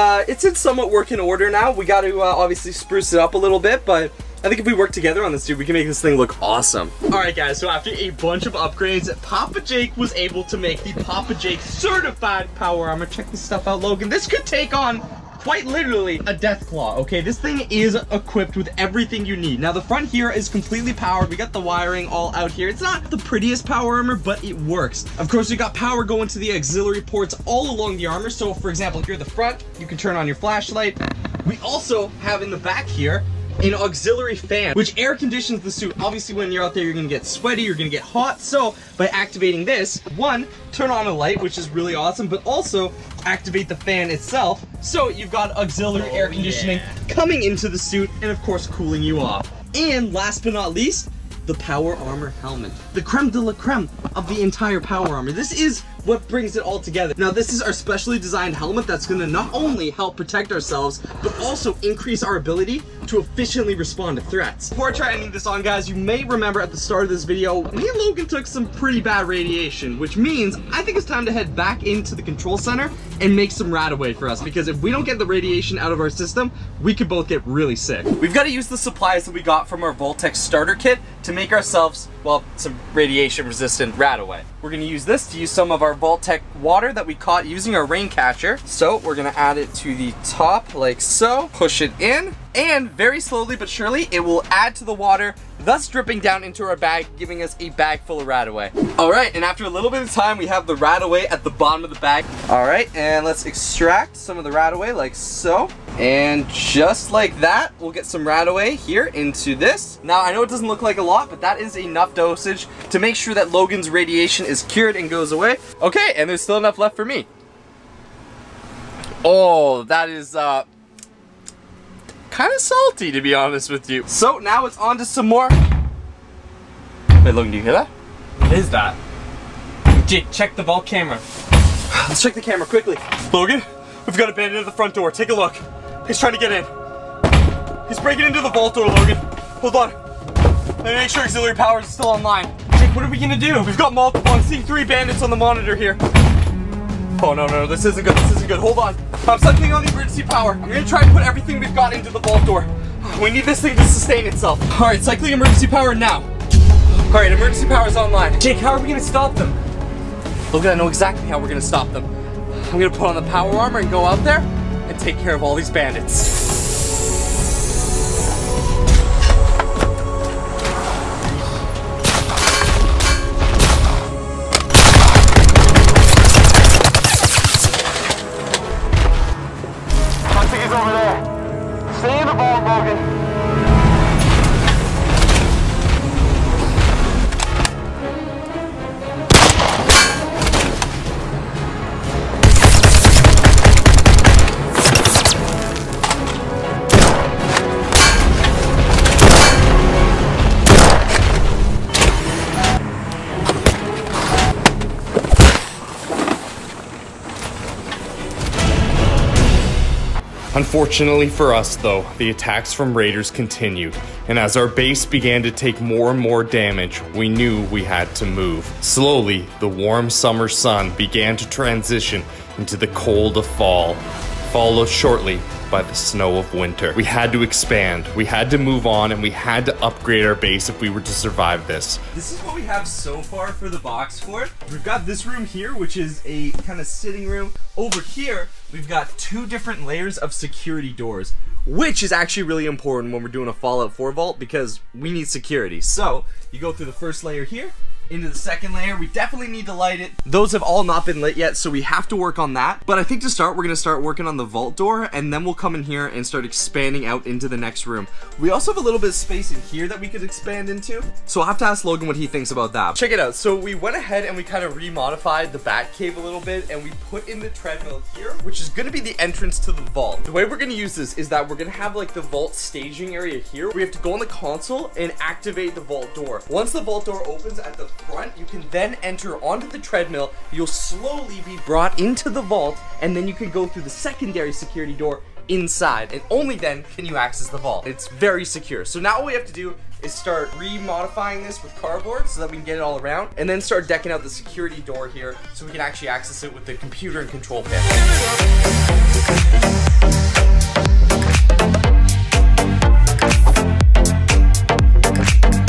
somewhat working order now. We got to obviously spruce it up a little bit, but I think if we work together on this, dude, we can make this thing look awesome. All right, guys, so after a bunch of upgrades, Papa Jake was able to make the Papa Jake certified power armor. Check this stuff out, Logan. This could take on quite literally a death claw, okay? This thing is equipped with everything you need. Now, the front here is completely powered. We got the wiring all out here. It's not the prettiest power armor, but it works. Of course, we got power going to the auxiliary ports all along the armor. So, for example, here at the front, you can turn on your flashlight. We also have in the back here an auxiliary fan, which air conditions the suit. Obviously, when you're out there, you're gonna get sweaty, you're gonna get hot. So, by activating this, one, turn on a light, which is really awesome, but also activate the fan itself. So you've got auxiliary air conditioning coming into the suit and of course cooling you off. And last but not least, the power armor helmet. The creme de la creme of the entire power armor. This is what brings it all together. Now this is our specially designed helmet that's gonna not only help protect ourselves, but also increase our ability to efficiently respond to threats. Before I try ending this on, guys, you may remember at the start of this video, me and Logan took some pretty bad radiation, which means I think it's time to head back into the control center and make some Radaway for us, because if we don't get the radiation out of our system, we could both get really sick. We've got to use the supplies that we got from our Vault-Tec starter kit to make ourselves, well, some radiation-resistant Radaway. We're gonna use this to use some of our Vault-Tec water that we caught using our rain catcher. So we're gonna add it to the top like so, push it in, and very slowly but surely it will add to the water, thus dripping down into our bag, giving us a bag full of Radaway. All right, and after a little bit of time, we have the Radaway at the bottom of the bag. All right, and let's extract some of the Radaway like so. And just like that, we'll get some Radaway here into this. Now, I know it doesn't look like a lot, but that is enough dosage to make sure that Logan's radiation is cured and goes away. Okay, and there's still enough left for me. Oh, that is, kind of salty, to be honest with you. So now it's on to some more. Wait, Logan, do you hear that? What is that? Jake, check the vault camera. Let's check the camera quickly. Logan, we've got a bandit at the front door. Take a look. He's trying to get in. He's breaking into the vault door, Logan. Hold on. Let me make sure auxiliary power is still online. Jake, what are we gonna do? We've got multiple. I'm seeing 3 bandits on the monitor here. Oh, no, this isn't good, this isn't good. Hold on. I'm sucking on the emergency power. I'm gonna try and put everything we've got into the vault door. We need this thing to sustain itself. All right, cycling emergency power now. All right, emergency power is online. Jake, how are we gonna stop them? Logan, I know exactly how we're gonna stop them. I'm gonna put on the power armor and go out there and take care of all these bandits. Unfortunately for us though, the attacks from Raiders continued, and as our base began to take more and more damage, we knew we had to move. Slowly, the warm summer sun began to transition into the cold of fall, followed shortly by the snow of winter. We had to expand, we had to move on, and we had to upgrade our base if we were to survive this. This is what we have so far for the box fort. We've got this room here, which is a kind of sitting room. Over here, we've got two different layers of security doors, which is actually really important when we're doing a Fallout 4 vault because we need security. So you go through the first layer here, into the second layer. We definitely need to light it. Those have all not been lit yet, so we have to work on that. But I think to start, we're gonna start working on the vault door, and then we'll come in here and start expanding out into the next room. We also have a little bit of space in here that we could expand into, so I'll have to ask Logan what he thinks about that. Check it out. So we went ahead and we kind of remodified the bat cave a little bit, and we put in the treadmill here, which is gonna be the entrance to the vault. The way we're gonna use this is that we're gonna have like the vault staging area here. We have to go on the console and activate the vault door. Once the vault door opens at the front, you can then enter onto the treadmill. You'll slowly be brought into the vault, and then you can go through the secondary security door inside, and only then can you access the vault. It's very secure. So now all we have to do is start remodifying this with cardboard so that we can get it all around, and then start decking out the security door here so we can actually access it with the computer and control panel.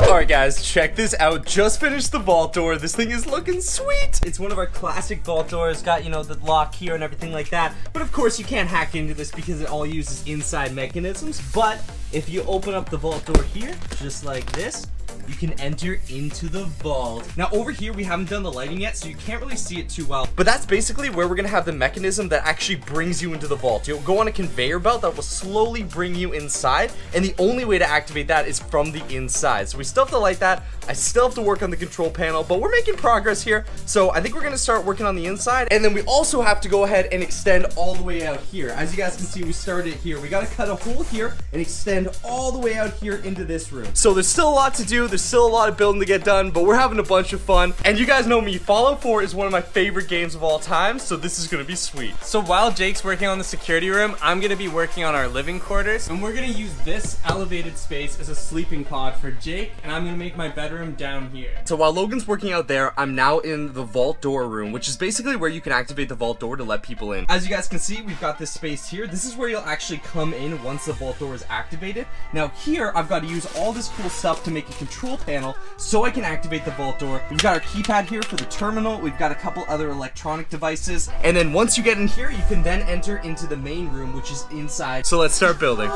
Alright guys, check this out. Just finished the vault door. This thing is looking sweet. It's one of our classic vault doors. Got, you know, the lock here and everything like that. But of course you can't hack into this because it all uses inside mechanisms. But if you open up the vault door here, just like this, you can enter into the vault. Now over here, we haven't done the lighting yet, so you can't really see it too well. But that's basically where we're gonna have the mechanism that actually brings you into the vault. You'll go on a conveyor belt that will slowly bring you inside, and the only way to activate that is from the inside. So we still have to light that. I still have to work on the control panel, but we're making progress here. So I think we're gonna start working on the inside, and then we also have to go ahead and extend all the way out here. As you guys can see, we started here. We gotta cut a hole here and extend all the way out here into this room. So there's still a lot to do. There's still a lot of building to get done, but we're having a bunch of fun. And you guys know me, Fallout 4 is one of my favorite games of all time, so this is gonna be sweet. So while Jake's working on the security room, I'm gonna be working on our living quarters, and we're gonna use this elevated space as a sleeping pod for Jake, and I'm gonna make my bedroom down here. So while Logan's working out there, I'm now in the vault door room, which is basically where you can activate the vault door to let people in. As you guys can see, we've got this space here. This is where you'll actually come in once the vault door is activated. Now here, I've got to use all this cool stuff to make a control panel so I can activate the vault door. We've got our keypad here for the terminal. We've got a couple other electronic devices. And then once you get in here, you can then enter into the main room, which is inside. So let's start building.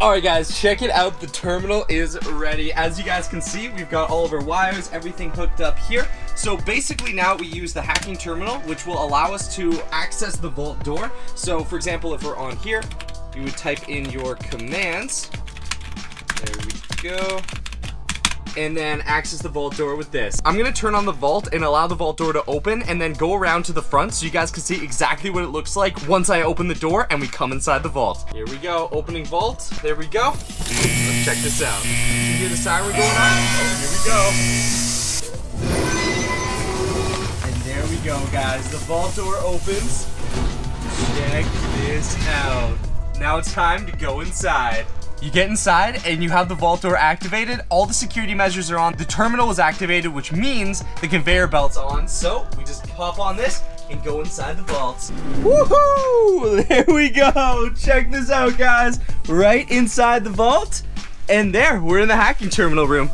Alright guys, check it out. The terminal is ready. As you guys can see, we've got all of our wires, everything hooked up here. So basically now we use the hacking terminal, which will allow us to access the vault door. So for example, if we're on here, you would type in your commands. There we go. And then access the vault door with this. I'm gonna turn on the vault and allow the vault door to open, and then go around to the front so you guys can see exactly what it looks like once I open the door and we come inside the vault. Here we go, opening vault. There we go. Let's check this out. You hear the siren going on? Oh, here we go. Here we go guys, the vault door opens. Check this out. Now it's time to go inside. You get inside and you have the vault door activated. All the security measures are on. The terminal is activated, which means the conveyor belt's on. So we just pop on this and go inside the vaults. Woohoo! There we go. Check this out guys. Right inside the vault. And there, we're in the hacking terminal room.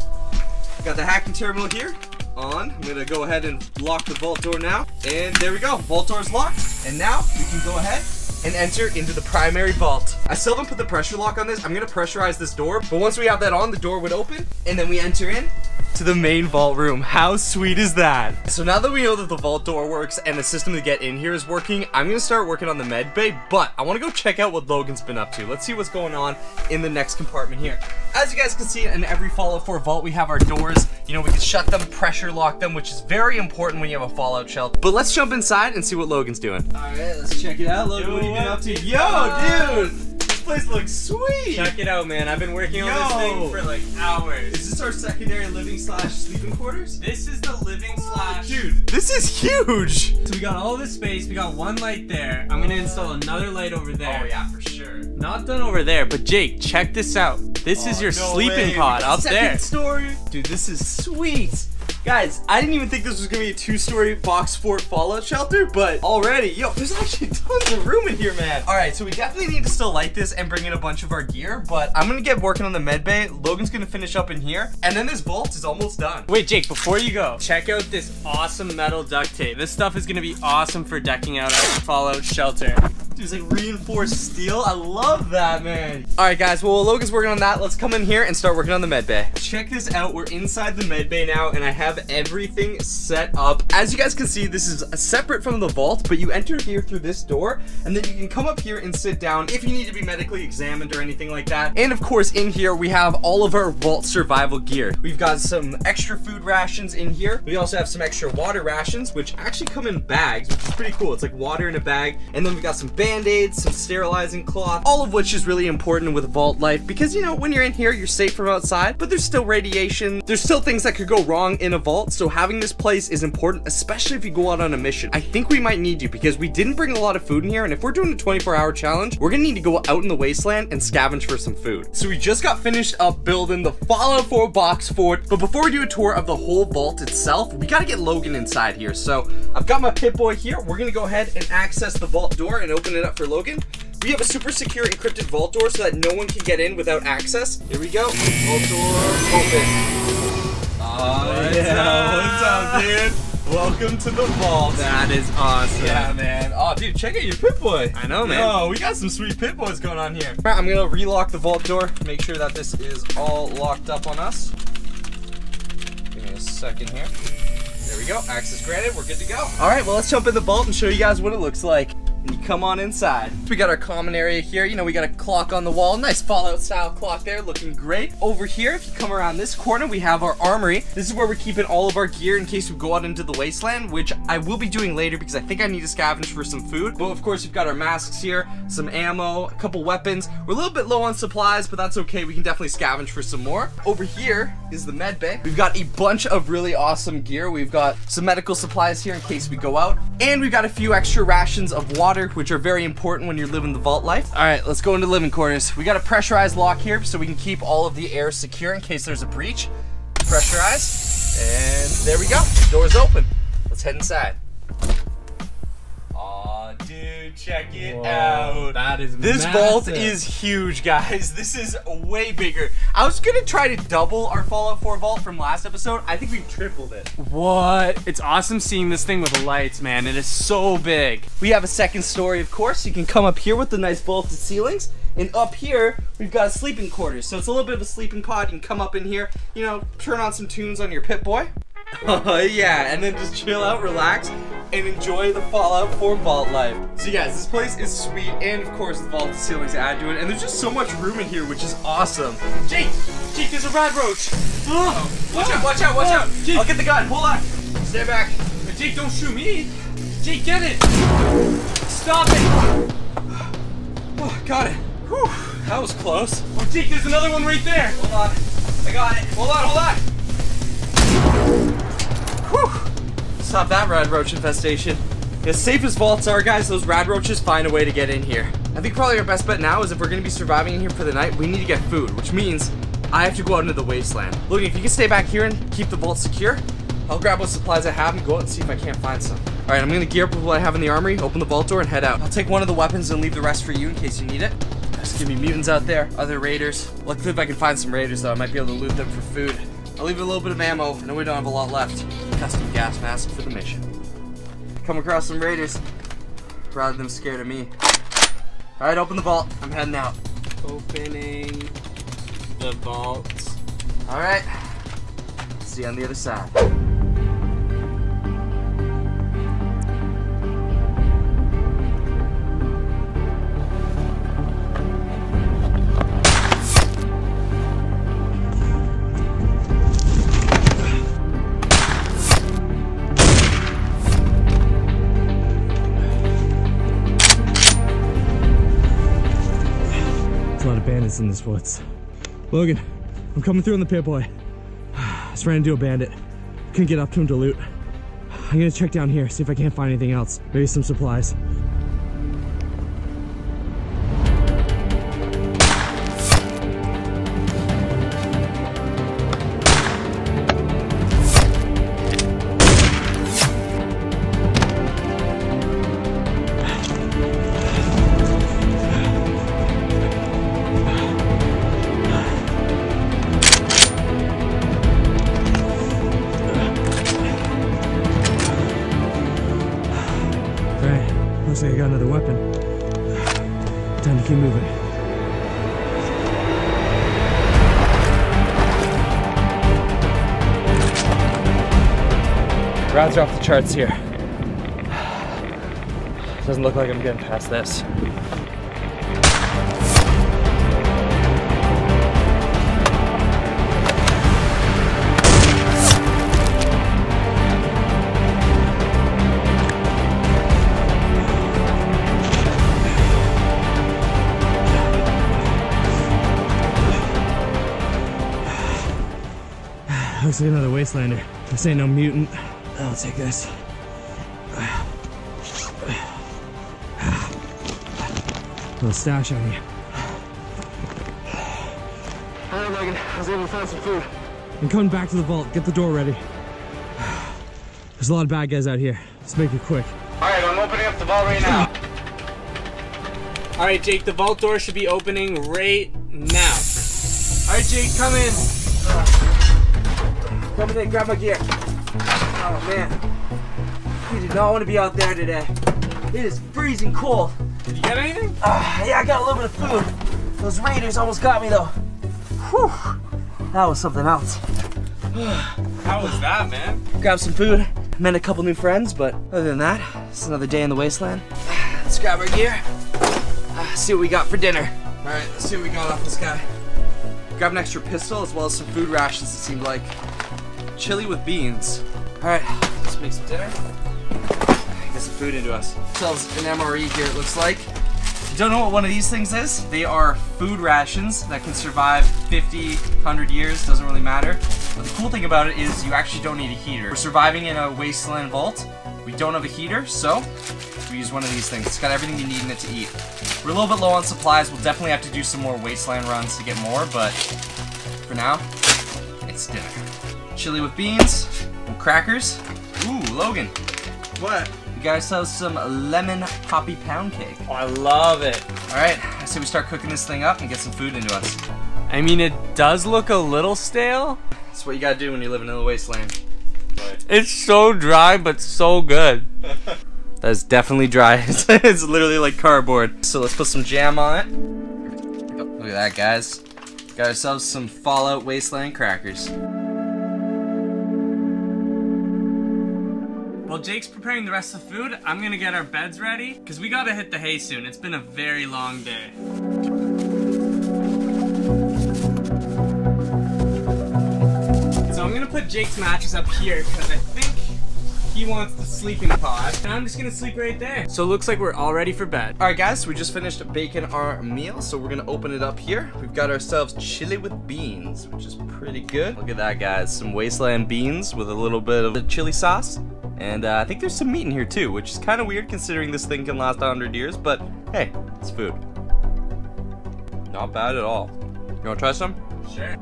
Got the hacking terminal here on. I'm gonna go ahead and lock the vault door now. And there we go, vault door's locked. And now we can go ahead and enter into the primary vault. I still haven't put the pressure lock on this. I'm gonna pressurize this door, but once we have that on, the door would open, and then we enter in to the main vault room. How sweet is that? So now that we know that the vault door works and the system to get in here is working, I'm gonna start working on the med bay, but I wanna go check out what Logan's been up to. Let's see what's going on in the next compartment here. As you guys can see, in every Fallout 4 vault, we have our doors. You know, we can shut them, pressure lock them, which is very important when you have a Fallout shelter. But let's jump inside and see what Logan's doing. All right, let's check it out. Logan, what have you been up to? Yo, dude! This place looks sweet! Check it out, man. I've been working on this thing for like hours. Is this our secondary living slash sleeping quarters? This is the living slash... Dude, this is huge! So we got all this space. We got one light there. I'm gonna install another light over there. Oh yeah, for sure. Not done over there, but Jake, check this out. This is your sleeping pod up there. Second story. Dude, this is sweet. Guys, I didn't even think this was gonna be a two-story box fort Fallout shelter, but already, yo, there's actually tons of room in here, man. All right, so we definitely need to still light this and bring in a bunch of our gear, but I'm gonna get working on the med bay. Logan's gonna finish up in here, and then this vault is almost done. Wait, Jake, before you go, check out this awesome metal duct tape. This stuff is gonna be awesome for decking out our Fallout shelter. It's like reinforced steel. I love that, man. All right, guys. Well, while Logan's working on that, let's come in here and start working on the med bay. Check this out. We're inside the med bay now, and I have everything set up. As you guys can see, this is separate from the vault, but you enter here through this door, and then you can come up here and sit down if you need to be medically examined or anything like that. And of course, in here, we have all of our vault survival gear. We've got some extra food rations in here. We also have some extra water rations, which actually come in bags, which is pretty cool. It's like water in a bag, and then we've got some Band-Aids, some sterilizing cloth, all of which is really important with vault life because, you know, when you're in here, you're safe from outside, but there's still radiation. There's still things that could go wrong in a vault, so having this place is important, especially if you go out on a mission. I think we might need you because we didn't bring a lot of food in here, and if we're doing a 24-hour challenge, we're gonna need to go out in the wasteland and scavenge for some food. So we just got finished up building the Fallout 4 box fort, but before we do a tour of the whole vault itself, we gotta get Logan inside here. So I've got my Pip-Boy here. We're gonna go ahead and access the vault door and open it up for Logan. We have a super secure encrypted vault door so that no one can get in without access. Here we go. Vault door open. What's up, dude? Welcome to the vault. That is awesome. Yeah, man. Oh, dude, check out your Pip-Boy. I know, man. Oh, we got some sweet Pip-Boys going on here. All right, I'm gonna relock the vault door. Make sure that this is all locked up on us. Give me a second here. There we go. Access granted. We're good to go. All right, well, let's jump in the vault and show you guys what it looks like. And you come on inside. We got our common area here. You know, we got a clock on the wall. Nice Fallout style clock there, looking great. Over here, if you come around this corner, we have our armory. This is where we're keeping all of our gear in case we go out into the wasteland, which I will be doing later because I think I need to scavenge for some food. But of course, we've got our masks here, some ammo, a couple weapons. We're a little bit low on supplies, but that's okay. We can definitely scavenge for some more. Over here is the med bay. We've got a bunch of really awesome gear. We've got some medical supplies here in case we go out. And we've got a few extra rations of water, which are very important when you're living the vault life. All right, let's go into living quarters. We got a pressurized lock here so we can keep all of the air secure in case there's a breach. Pressurize, and there we go. Door's open. Let's head inside. Aw, dude, check it out. That is massive. This vault is huge, guys. This is way bigger. I was gonna try to double our Fallout 4 vault from last episode. I think we've tripled it. What? It's awesome seeing this thing with lights, man. It is so big. We have a second story, of course. You can come up here with the nice vaulted ceilings. And up here, we've got a sleeping quarters. So it's a little bit of a sleeping pod. You can come up in here, you know, turn on some tunes on your Pip-Boy. Oh yeah, and then just chill out, relax, and enjoy the Fallout 4 vault life. So you guys, this place is sweet, and of course the vaulted ceilings add to it, and there's just so much room in here, which is awesome. Jake, there's a rad roach. Watch out. Jake. I'll get the gun, hold on. Stay back. But Jake, don't shoot me. Jake, get it. Stop it. Oh, got it. Whew, that was close. Oh, Jake, there's another one right there. Hold on, I got it. Hold on. Whew. Stop that rad roach infestation. As safe as vaults are, guys, those rad roaches find a way to get in here. I think probably our best bet now is if we're gonna be surviving in here for the night, we need to get food, which means I have to go out into the wasteland. Logan, if you can stay back here and keep the vault secure, I'll grab what supplies I have and go out and see if I can't find some. All right, I'm gonna gear up with what I have in the armory, open the vault door, and head out. I'll take one of the weapons and leave the rest for you in case you need it. excuse me, mutants out there, other raiders. Luckily, if I can find some raiders, though, I might be able to loot them for food. I'll leave a little bit of ammo. I know we don't have a lot left. Custom gas mask for the mission. Come across some raiders. Rather them scared of me. All right, open the vault. I'm heading out. Opening the vault. All right. See you on the other side. There's a lot of bandits in this woods. Logan, I'm coming through on the Pip-Boy. I just ran into a bandit. Couldn't get up to him to loot. I'm gonna check down here, see if I can't find anything else. Maybe some supplies. Looks like I got another weapon. Time to keep moving. Rounds are off the charts here. Doesn't look like I'm getting past this. Looks like another wastelander. This ain't no mutant. I'll take this. Little stash on you. Alright, Logan. I was able to find some food. I'm coming back to the vault. Get the door ready. There's a lot of bad guys out here. Let's make it quick. Alright, I'm opening up the vault right now. Alright, Jake. The vault door should be opening right now. Alright, Jake. Come in. Come in, grab my gear. Oh man, we did not want to be out there today. It is freezing cold. Did you get anything? Yeah, I got a little bit of food. Those raiders almost got me though. Whew, that was something else. How was that, man? Grabbed some food, met a couple new friends, but other than that, it's another day in the wasteland. Let's grab our gear, see what we got for dinner. All right, let's see what we got off this guy. Grab an extra pistol as well as some food rations, it seemed like. Chili with beans. Alright, let's make some dinner. Get some food into us. Sells an MRE here, it looks like. If you don't know what one of these things is, they are food rations that can survive 50, 100 years, doesn't really matter. But the cool thing about it is you actually don't need a heater. We're surviving in a wasteland vault. We don't have a heater, so we use one of these things. It's got everything you need in it to eat. We're a little bit low on supplies. We'll definitely have to do some more wasteland runs to get more, but for now, it's dinner. Chili with beans and crackers. Ooh, Logan. What? You guys have some lemon poppy pound cake. Oh, I love it. All right, I say we start cooking this thing up and get some food into us. I mean, it does look a little stale. That's what you gotta do when you're living in the wasteland. Right. It's so dry, but so good. That is definitely dry. It's literally like cardboard. So let's put some jam on it. Look at that, guys. Got ourselves some Fallout wasteland crackers. While Jake's preparing the rest of the food, I'm gonna get our beds ready, because we gotta hit the hay soon. It's been a very long day. So I'm gonna put Jake's mattress up here, because I think he wants to sleep in the pod. And I'm just gonna sleep right there. So it looks like we're all ready for bed. Alright guys, we just finished baking our meal, so we're gonna open it up here. We've got ourselves chili with beans, which is pretty good. Look at that, guys. Some wasteland beans with a little bit of the chili sauce. And I think there's some meat in here too, which is kind of weird considering this thing can last 100 years, but hey, it's food. Not bad at all. You wanna try some? Sure.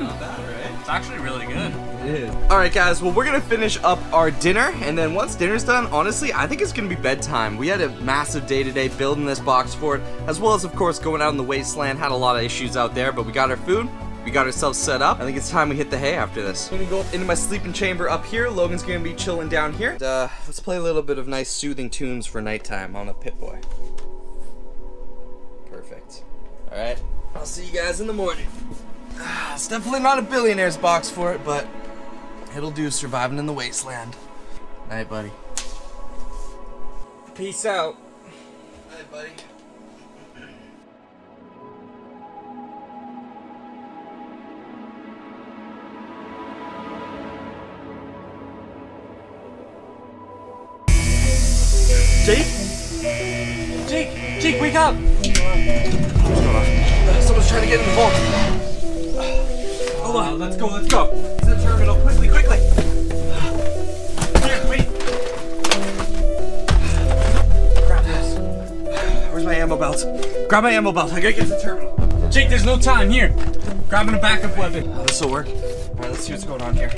Not bad, right? It's actually really good. It is. Alright guys, well we're gonna finish up our dinner, and then once dinner's done, honestly, I think it's gonna be bedtime. We had a massive day today building this box fort, as well as of course going out in the wasteland, had a lot of issues out there, but we got our food. We got ourselves set up. I think it's time we hit the hay after this. I'm gonna go up into my sleeping chamber up here. Logan's gonna be chilling down here. And, let's play a little bit of nice soothing tunes for nighttime on a Pip-Boy. Perfect. Alright, I'll see you guys in the morning. It's definitely not a billionaire's box for it, but it'll do surviving in the wasteland. Night, buddy. Peace out. Night, buddy. Jake? Jake! Jake, wake up! What's going on? Someone's trying to get in the vault. Hold on, let's go, let's go. It's the terminal, quickly, quickly! Here, wait! Grab this. Where's my ammo belt? Grab my ammo belt, I gotta get to the terminal. Jake, there's no time, here! Grabbing a backup weapon. Oh, this'll work. Alright, let's see what's going on here.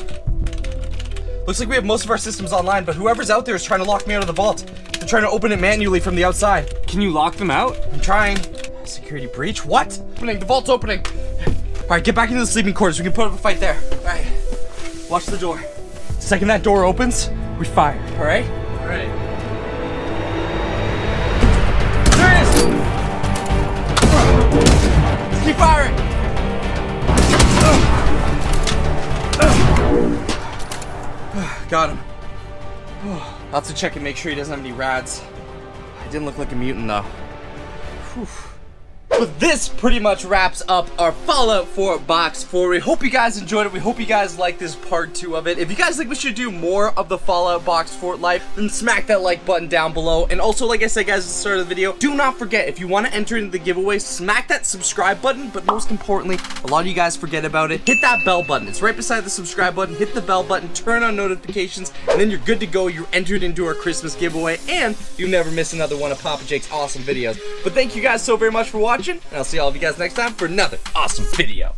Looks like we have most of our systems online, but whoever's out there is trying to lock me out of the vault. They're trying to open it manually from the outside. Can you lock them out? I'm trying. Security breach? What? Opening, the vault's opening. All right, get back into the sleeping quarters. We can put up a fight there. All right, watch the door. The second that door opens, we fire, all right? All right. There it is! Let's keep firing. Got him. I'll have to check and make sure he doesn't have any rads. I didn't look like a mutant though. Whew. But this pretty much wraps up our Fallout 4 box for. We hope you guys enjoyed it. We hope you guys like this part 2 of it. If you guys think we should do more of the Fallout box fort life, then smack that like button down below. And also, like I said, guys, at the start of the video, do not forget, if you want to enter into the giveaway, smack that subscribe button. But most importantly, a lot of you guys forget about it. Hit that bell button. It's right beside the subscribe button. Hit the bell button, turn on notifications, and then you're good to go. You're entered into our Christmas giveaway, and you'll never miss another one of Papa Jake's awesome videos. But thank you guys so very much for watching. And I'll see all of you guys next time for another awesome video.